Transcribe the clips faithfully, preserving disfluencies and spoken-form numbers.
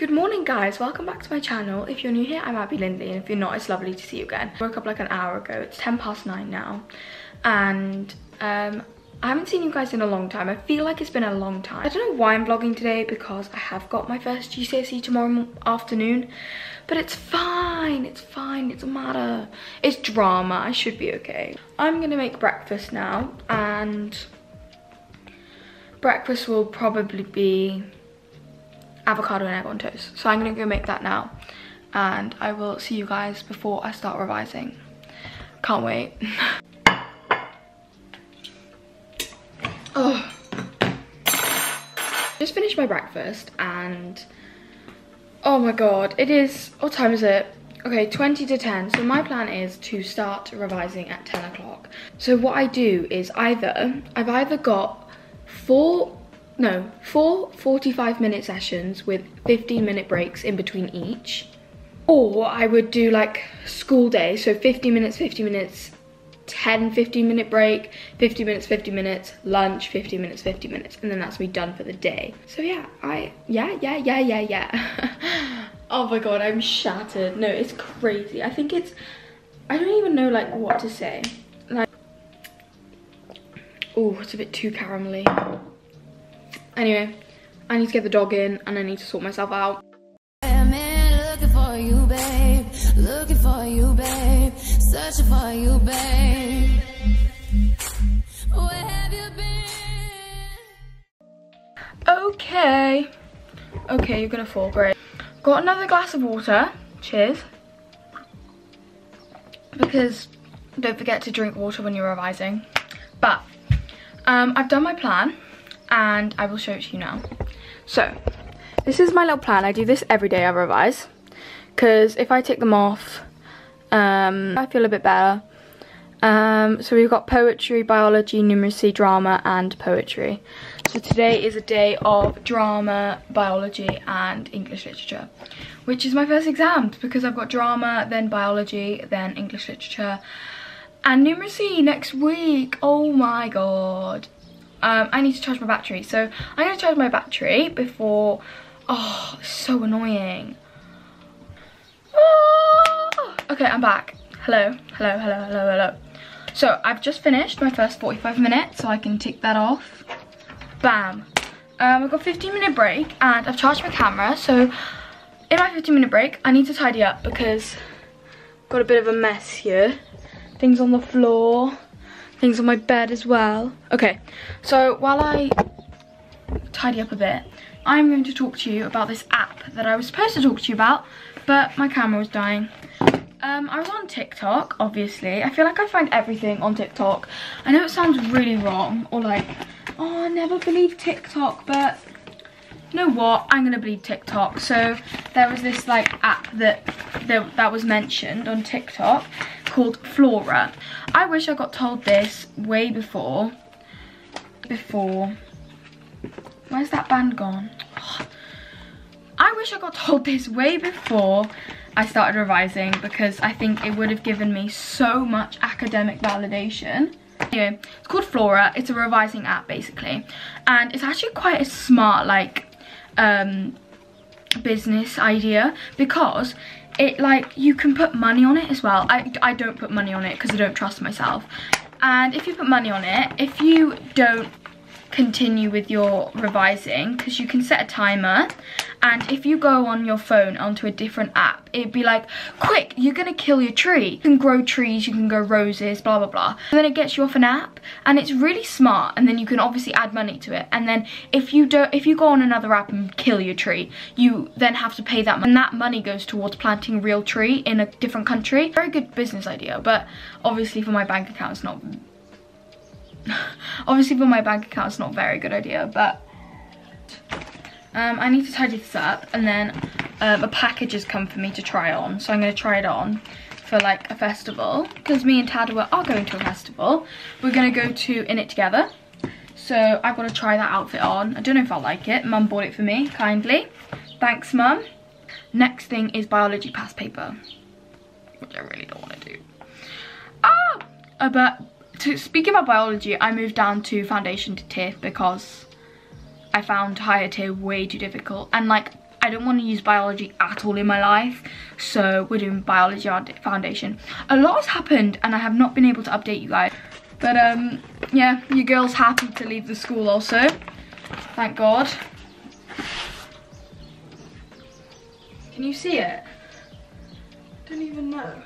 Good morning guys, welcome back to my channel. If you're new here, I'm Abi Lindley, and if you're not, it's lovely to see you again. I woke up like an hour ago. It's ten past nine now, and um I haven't seen you guys in a long time. I feel like it's been a long time. I don't know why I'm vlogging today, because I have got my first G C S E tomorrow afternoon, but it's fine, it's fine, it's a matter, it's drama, I should be okay. I'm gonna make breakfast now, and breakfast will probably be avocado and egg on toast. So I'm gonna go make that now, and I will see you guys before I start revising. Can't wait. Oh, just finished my breakfast, and oh my god, it is, what time is it? Okay, twenty to ten. So my plan is to start revising at ten o'clock. So what I do is either I've either got four no four forty-five minute sessions with fifteen minute breaks in between each, or I would do like school day, so fifty minutes fifty minutes, ten fifteen minute break, fifty minutes, fifty minutes, lunch, fifty minutes, fifty minutes, and then that's me done for the day. So yeah, I, yeah, yeah, yeah, yeah, yeah. Oh my god, I'm shattered. No, it's crazy. I think it's, I don't even know like what to say. Like, oh, it's a bit too caramelly. Anyway, I need to get the dog in, and I need to sort myself out. Looking for you, babe. Searching for you, babe. Where have you been? Okay. Okay, you're gonna fall. Great. Got another glass of water. Cheers. Because don't forget to drink water when you're revising. But um, I've done my plan, and I will show it to you now. So, this is my little plan. I do this every day I revise, because if I take them off, um, I feel a bit better. Um, so we've got poetry, biology, numeracy, drama, and poetry. So today is a day of drama, biology, and English literature, which is my first exam, because I've got drama, then biology, then English literature, and numeracy next week. Oh my god. Um, I need to charge my battery. So I'm going to charge my battery before... Oh, so annoying. Oh, okay, I'm back. Hello, hello, hello, hello, hello. So I've just finished my first forty-five minutes, so I can tick that off. Bam. Um, I've got a fifteen minute break, and I've charged my camera. So in my fifteen minute break, I need to tidy up, because I've got a bit of a mess here. Things on the floor, things on my bed as well. Okay, so while I tidy up a bit, I'm going to talk to you about this app that I was supposed to talk to you about, but my camera was dying. Um, I was on TikTok, obviously. I feel like I find everything on TikTok. I know it sounds really wrong, or like, oh, I never believe TikTok, but you know what? I'm gonna believe TikTok. So there was this like app that that, that was mentioned on TikTok called Flora. I wish I got told this way before. Before. Where's that band gone? Oh, I wish I got told this way before I started revising, because I think it would have given me so much academic validation. Anyway, it's called Flora. It's a revising app, basically. And it's actually quite a smart, like, um, business idea, because it, like, you can put money on it as well. I, I don't put money on it, because I don't trust myself. And if you put money on it, if you don't continue with your revising, because you can set a timer, and if you go on your phone onto a different app, it'd be like, quick, you're gonna kill your tree, you can grow trees, you can grow roses, blah blah blah, and then it gets you off an app, and it's really smart. And then you can obviously add money to it, and then if you don't, if you go on another app and kill your tree, you then have to pay that money, and that money goes towards planting a real tree in a different country. Very good business idea, but obviously for my bank account it's not obviously for my bank account it's not a very good idea. But um I need to tidy this up, and then um, a package has come for me to try on, so I'm going to try it on for like a festival, because me and Tadwa are going to a festival. We're going to go to In It Together, so I've got to try that outfit on. I don't know if I'll like it. Mum bought it for me kindly, thanks mum. Next thing is biology past paper, which I really don't want to do. Ah, but to speak about biology, I moved down to foundation to tier, because I found higher tier way too difficult, and like I don't want to use biology at all in my life, so we're doing biology foundation. A lot has happened and I have not been able to update you guys, but um yeah, your girl's happy to leave the school also, thank God. Can you see it? I don't even know.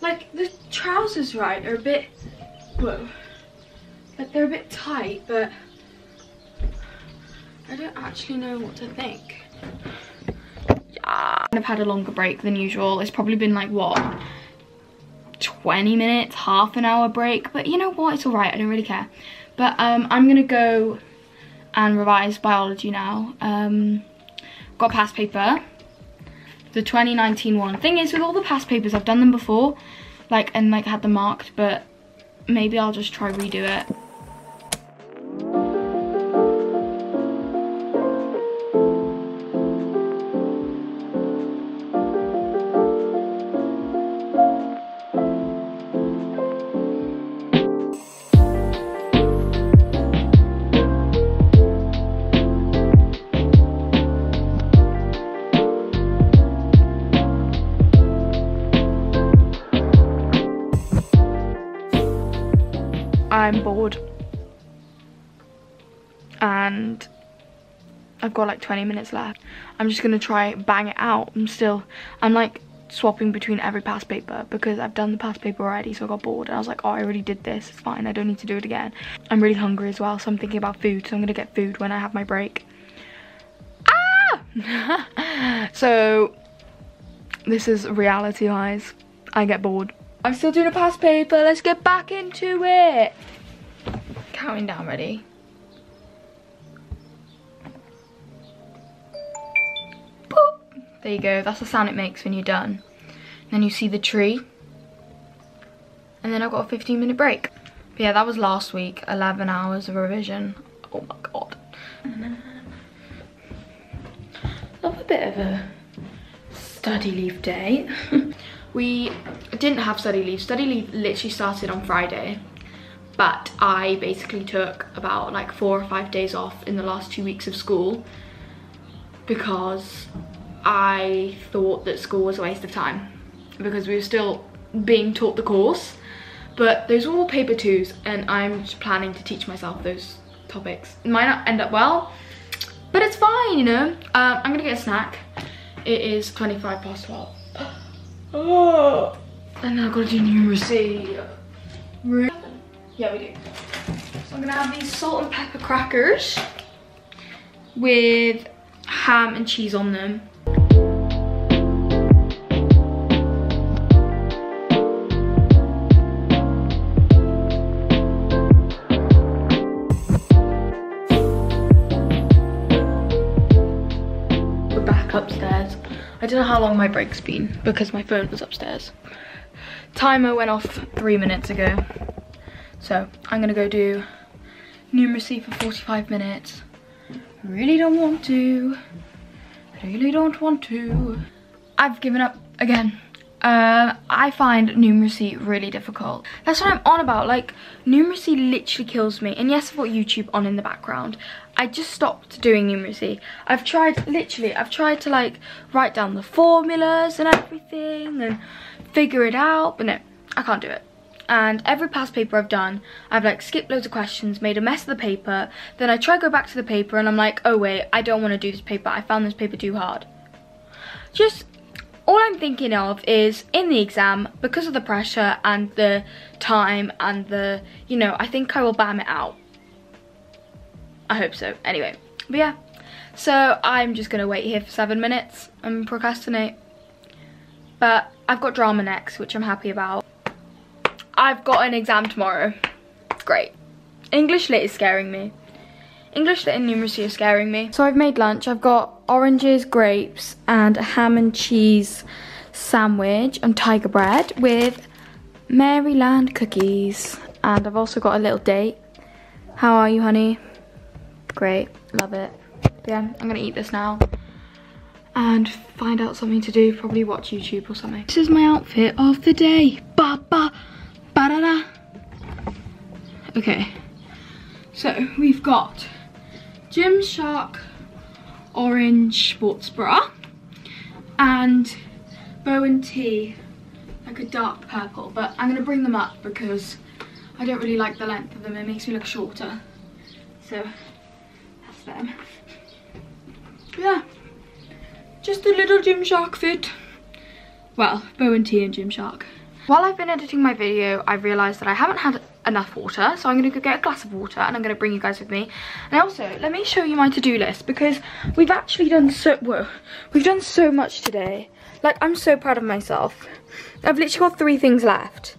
Like, the trousers, right, are a bit, whoa, like they're a bit tight, but I don't actually know what to think. Yeah. I've had a longer break than usual. It's probably been like, what, twenty minutes, half an hour break, but you know what, it's all right, I don't really care. But um, I'm gonna go and revise biology now. Um, got past paper, the twenty nineteen one. Thing is, with all the past papers, I've done them before, like, and like had them marked, but maybe I'll just try redo it. I'm bored and I've got like twenty minutes left. I'm just gonna try bang it out. I'm still I'm like swapping between every past paper because I've done the past paper already, so I got bored and I was like, oh, I already did this, it's fine, I don't need to do it again. I'm really hungry as well, so I'm thinking about food, so I'm gonna get food when I have my break. Ah! So this is reality, guys. I get bored. I'm still doing a past paper, let's get back into it. Counting down, ready? Boop. There you go, that's the sound it makes when you're done. And then you see the tree. And then I've got a fifteen minute break. But yeah, that was last week, eleven hours of revision. Oh my God. Love a bit of a study leave day. We didn't have study leave. Study leave literally started on Friday, but I basically took about like four or five days off in the last two weeks of school because I thought that school was a waste of time because we were still being taught the course, but those were all paper twos and I'm just planning to teach myself those topics. It might not end up well, but it's fine, you know. Um, I'm gonna get a snack. It is twenty-five past twelve. Oh, and I've got to do numeracy. Yeah, we do. So I'm gonna have these salt and pepper crackers with ham and cheese on them. We're back upstairs. I don't know how long my break's been because my phone was upstairs. Timer went off three minutes ago. So I'm gonna go do numeracy for forty-five minutes. Really don't want to. Really don't want to. I've given up again. Uh, I find numeracy really difficult. That's what I'm on about. Like, numeracy literally kills me. And yes, I've got YouTube on in the background. I just stopped doing numeracy. I've tried, literally, I've tried to like write down the formulas and everything and figure it out, but no, I can't do it. And every past paper I've done, I've like skipped loads of questions, made a mess of the paper, then I try to go back to the paper and I'm like, oh wait, I don't want to do this paper. I found this paper too hard. Just all I'm thinking of is in the exam, because of the pressure and the time and the, you know, I think I will bam it out. I hope so. Anyway, but yeah. So I'm just going to wait here for seven minutes and procrastinate. But I've got drama next, which I'm happy about. I've got an exam tomorrow. Great. English lit is scaring me. English lit and numeracy are scaring me. So I've made lunch. I've got oranges, grapes, and a ham and cheese sandwich on tiger bread with Maryland cookies. And I've also got a little date. How are you, honey? Great. Love it. Yeah, I'm going to eat this now and find out something to do. Probably watch YouTube or something. This is my outfit of the day. Ba ba ba da da. Okay. So, we've got Gymshark orange sports bra, and Bo+Tee, like a dark purple, but I'm going to bring them up because I don't really like the length of them, it makes me look shorter. So that's them. Yeah, just a little Gymshark fit. Well, Bo+Tee and Gymshark. While I've been editing my video, I've realised that I haven't had enough water, so I'm going to go get a glass of water and I'm going to bring you guys with me. And also, let me show you my to-do list, because we've actually done so, whoa, we've done so much today. Like, I'm so proud of myself. I've literally got three things left.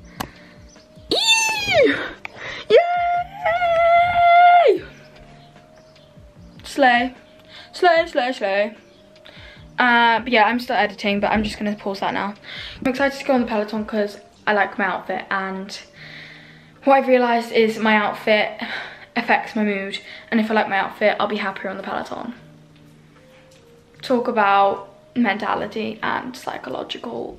Eee! Yay! Slay. Slay, slay, slay. Uh, but yeah, I'm still editing, but I'm just going to pause that now. I'm excited to go on the Peloton because I like my outfit, and what I've realised is my outfit affects my mood, and if I like my outfit, I'll be happier on the Peloton. Talk about mentality and psychological...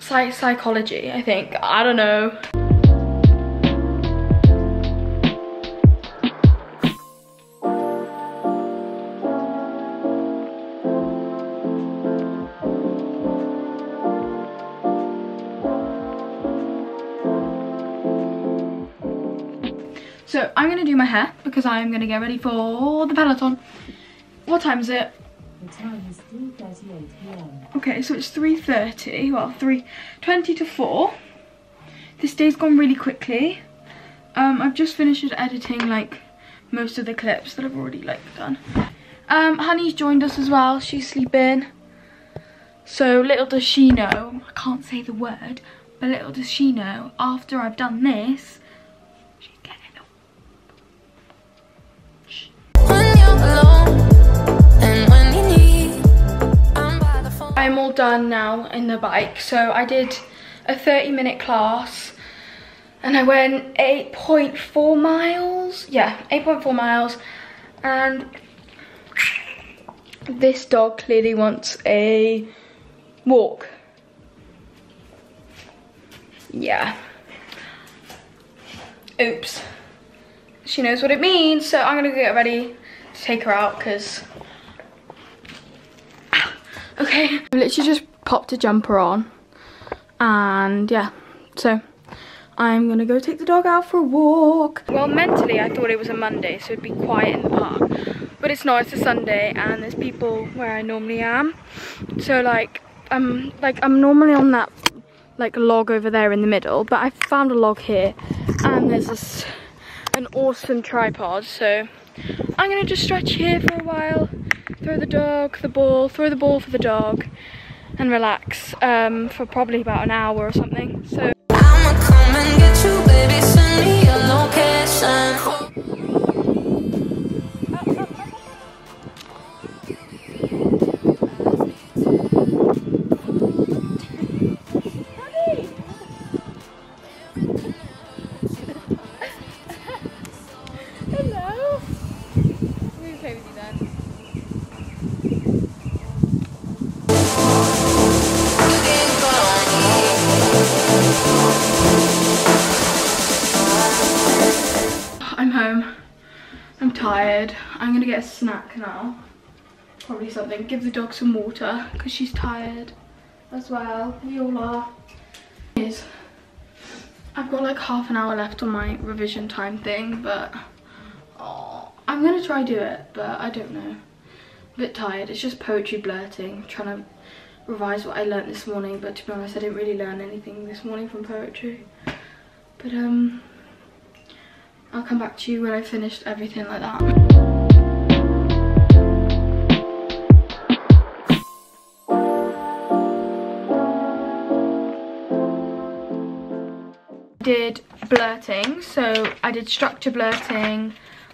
Psych psychology, I think. I don't know. So I'm going to do my hair because I'm going to get ready for the Peloton. What time is it? The time is three thirty-eight p m. Okay, so it's three thirty, well, three twenty to four. This day's gone really quickly. Um, I've just finished editing, like, most of the clips that I've already, like, done. Um, Honey's joined us as well. She's sleeping. So little does she know, I can't say the word, but little does she know, after I've done this, I'm all done now in the bike. So I did a thirty minute class and I went eight point four miles. Yeah, eight point four miles. And this dog clearly wants a walk. Yeah. Oops. She knows what it means. So I'm gonna get ready to take her out because... Okay, I've literally just popped a jumper on, and yeah, so I'm gonna go take the dog out for a walk. Well, mentally I thought it was a Monday, so it'd be quiet in the park, but it's not, it's a Sunday, and there's people where I normally am. So like, I'm like I'm normally on that like log over there in the middle, but I found a log here, and there's this, an awesome tripod. So I'm gonna just stretch here for a while. Throw the dog, the ball, throw the ball for the dog, and relax um, for probably about an hour or something. So I'ma come and get you, baby, send me your location. Hello. I'm gonna play with you then. Home. I'm tired. I'm gonna get a snack now, probably something. Give the dog some water because she's tired as well. We all are. Is I've got like half an hour left on my revision time thing, but oh, I'm gonna try do it, but I don't know. I'm a bit tired. It's just poetry blurting, trying to revise what I learnt this morning. But to be honest, I didn't really learn anything this morning from poetry. But um. I'll come back to you when I've finished everything like that. I did blurting, so I did structure blurting,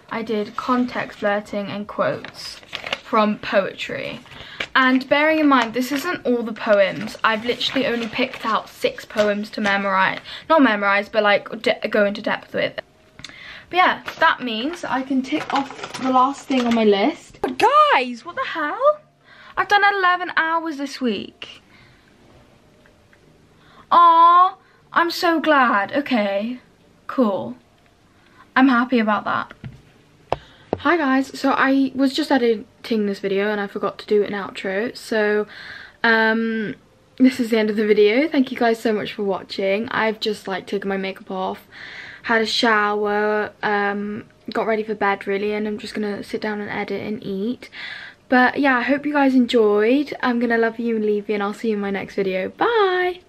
I did context blurting and quotes from poetry. And bearing in mind, this isn't all the poems. I've literally only picked out six poems to memorise. Not memorise, but like go into depth with. But yeah, that means I can tick off the last thing on my list. But guys, what the hell? I've done eleven hours this week. Aw, I'm so glad. Okay, cool. I'm happy about that. Hi guys, so I was just editing this video and I forgot to do an outro, so um this is the end of the video. Thank you guys so much for watching. I've just like taken my makeup off, had a shower, um got ready for bed really, and I'm just gonna sit down and edit and eat. But yeah, I hope you guys enjoyed. I'm gonna love you and leave you, and I'll see you in my next video. Bye.